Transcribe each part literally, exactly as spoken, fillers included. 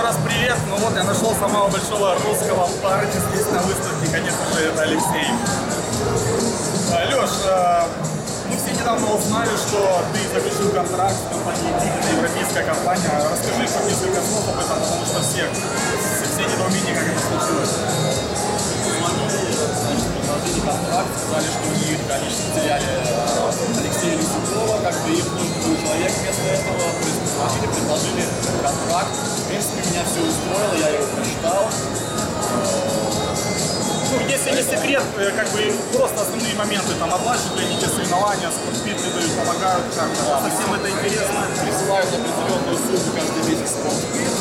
еще раз привет. Ну вот, я нашел самого большого русского парня здесь на выставке, конечно же, это Алексей. Леш, мы все недавно узнали, что ты заключил контракт с компанией «Етифи», это европейская компания. Расскажи еще несколько слов об этом, потому что все, все недоумения, как это случилось. Предложили контракт, сказали, что они, конечно, теряли Алексея Лесукова, как бы их нужен человек вместо этого. То есть предложили, предложили контракт. В принципе, меня все устроило, я его прочитал. Ну, если не секрет, как бы просто основные моменты, там, оплачивают клиники, соревнования, спортпиты дают, помогают, как бы, да, совсем это интересно. Присылают определенную сумму каждый месяц спортпит,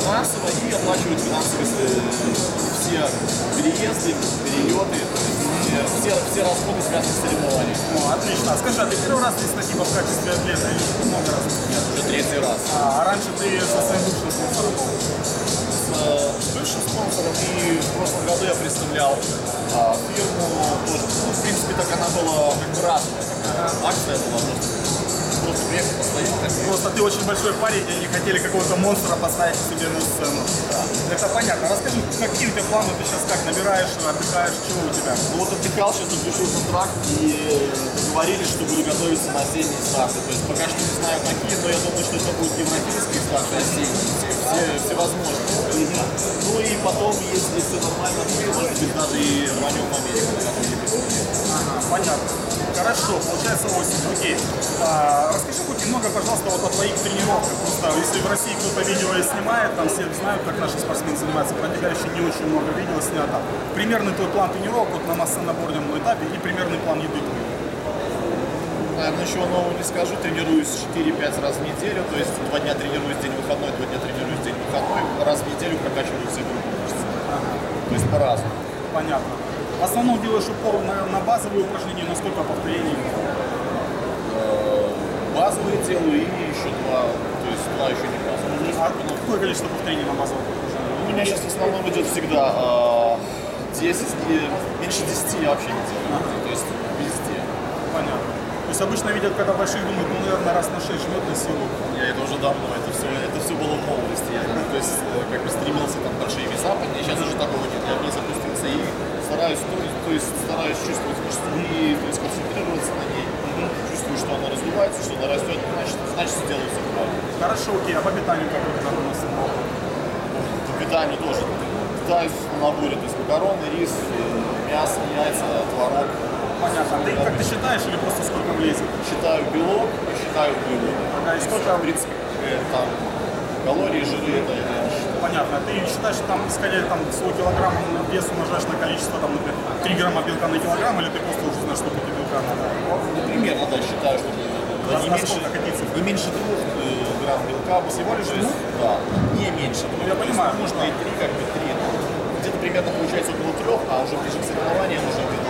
финансово, и оплачивают финансово все переезды, перелеты, все, все расходы связаны с соревнованием. Ну, отлично. Скажи, а ты первый раз здесь на Фибр в качестве атлета или много раз? Нет, уже третий раз. А, а раньше ты со своим бывшим спонсором был? С большим спонсором, и в прошлом году я представлял а, фирму тоже. Ну, в принципе, так она была как бы разная, такая акция была, просто, просто приехал, постоял. Просто ты очень большой парень, и они хотели какого-то монстра поставить себе на сцену. Да. Это понятно. Расскажи, какие у тебя планы, ты сейчас как набираешь, отдыхаешь, чего у тебя? Ну вот отдыхал, сейчас заключил контракт, и договорились, что буду готовиться на осенние старты. То есть пока что не знаю какие, но я думаю, что это будут европейские старты, осенние. Всевозможные. Ну и потом, если все нормально, то, может быть, даже и рванем в Америку. Ага, понятно. Хорошо, получается восемь. Окей. А, расскажи хоть немного, пожалуйста, вот о твоих тренировках. Просто если в России кто-то видео снимает, там все знают, как наши спортсмены занимаются. Про тебя еще не очень много видео снято. Примерный твой план тренировок вот на массонаборном этапе и примерный план еды. Наверное, ничего нового не скажу. Тренируюсь четыре-пять раз в неделю, то есть два дня тренируюсь, день выходной, два дня тренируюсь, день выходной. Раз в неделю прокачиваю цифры. То есть по-разному. Понятно. В основном делаешь упор на, на базовые упражнения, на сколько повторений? Базовые делаю и еще два, то есть два еще не базовые. А какое количество повторений на базовых упражнениях? У меня сейчас в основном идет всегда десять, меньше десяти я вообще не делаю. То есть везде. Понятно. То есть обычно видят, когда большие думают, ну, наверное, раз на шесть жмет на силу. Я это уже давно, это все, это все было в молодости. Я, то есть, как бы стремился там большие веса, и сейчас уже такого нет, я вниз опустился и стараюсь, то, то есть, стараюсь чувствовать мышцу и то есть, концентрироваться на ней. Угу. Чувствую, что она развивается, что она растет, значит, значит, делаю все правильно. Хорошо, окей, а по питанию как это у нас? По питанию тоже. Питаюсь на наборе, то есть макароны, рис, мясо, яйца, творог. Понятно. Ты как ты считаешь или просто сколько влезет? Считаю белок и считаю углеводы. А и сколько, в принципе, там калории, жиры, это я не считаю. Понятно. Ты считаешь, что там, скорее, там, сто килограммов на вес умножаешь на количество, там, например, три грамма белка на килограмм, или ты просто уже знаешь, сколько тебе белка надо? Например, я считаю, что не меньше, не меньше двух грамм белка. Всего лишь? Да. Не меньше. Ну, я понимаю, можно и три, как бы три. Где-то примерно получается около трех, а уже ближе к соревнованиям уже где-то.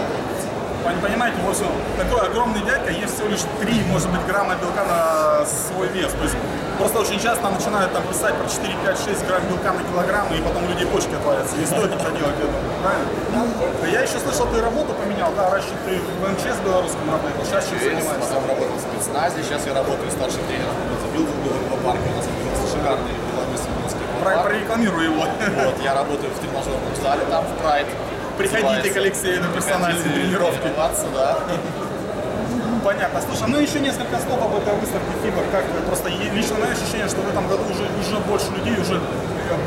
Понимаете, вот такой огромный дядька, есть всего лишь три, может быть, грамма белка на свой вес. То есть просто очень часто начинают там писать про четыре, пять, шесть грамм белка на килограмм, и потом у людей почки отвалятся. Не стоит это делать, я думаю, правильно? Я еще слышал, ты работу поменял, да, раньше ты в МЧС белорусском работал, сейчас чем занимаешься? Я сам работал в спецназе, сейчас я работаю старшим тренером в Билдовском Беларке, у нас открылся шикарный белорусский Билдовский Беларк. Прорекламирую его. Вот, я работаю в тренажерном зале, там в Прайд. Приходите к Алексею на персональные тренировки. Да. Понятно. Слушай, ну еще несколько слов об этой выставке Фибр. Как просто лично мое ощущение, что в этом году уже, уже больше людей, уже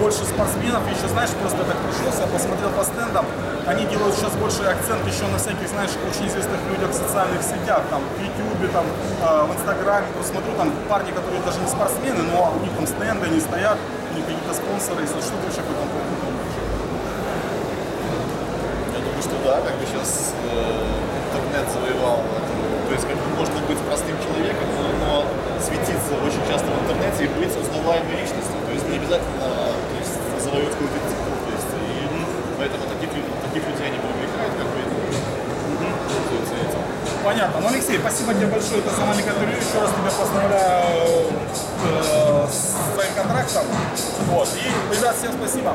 больше спортсменов. Еще, знаешь, просто так пришелся, посмотрел по стендам. Они делают сейчас больше акцент еще на всяких, знаешь, очень известных людях в социальных сетях, там, в Ютубе, там, в Инстаграме. Смотрю, там парни, которые даже не спортсмены, но у них там стенды, они стоят, у них какие-то спонсоры. Если что, ты вообще потом думаешь? Что да, как бы сейчас э, интернет завоевал, то есть как бы можно быть простым человеком, но светиться очень часто в интернете и быть узнаваемой личностью, то есть не обязательно то есть, завоевать какую-то титул, то есть, и поэтому таких, таких людей не привлекают, как бы, и пользуются этим. Понятно. Ну, Алексей, спасибо тебе большое, это сама Николаевна, еще раз тебя поздравляю э, с твоим контрактом, вот, и, ребят, всем спасибо.